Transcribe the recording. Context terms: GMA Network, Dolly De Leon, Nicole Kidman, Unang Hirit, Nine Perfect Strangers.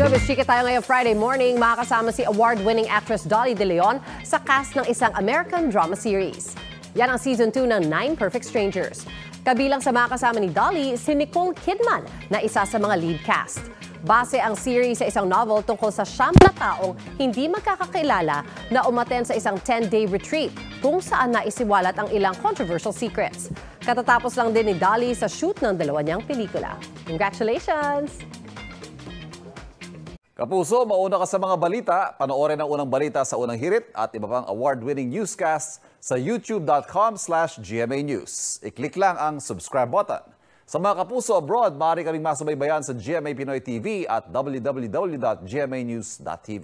Showbiz Chika tayo ngayong Friday morning. Makakasama si award-winning actress Dolly De Leon sa cast ng isang American drama series. Yan ang Season 2 ng Nine Perfect Strangers. Kabilang sa makakasama ni Dolly, si Nicole Kidman na isa sa mga lead cast. Base ang series sa isang novel tungkol sa 9 na taong hindi magkakakilala na umaten sa isang 10-day retreat kung saan naisiwalat ang ilang controversial secrets. Katatapos lang din ni Dolly sa shoot ng dalawa niyang pelikula. Congratulations! Kapuso, mauna ka sa mga balita. Panoorin ang unang balita sa Unang Hirit at iba pang award-winning newscasts sa youtube.com/GMA News. I-click lang ang subscribe button. Sa mga kapuso abroad, maaari kaming masubaybayan sa GMA Pinoy TV at www.gmanews.tv.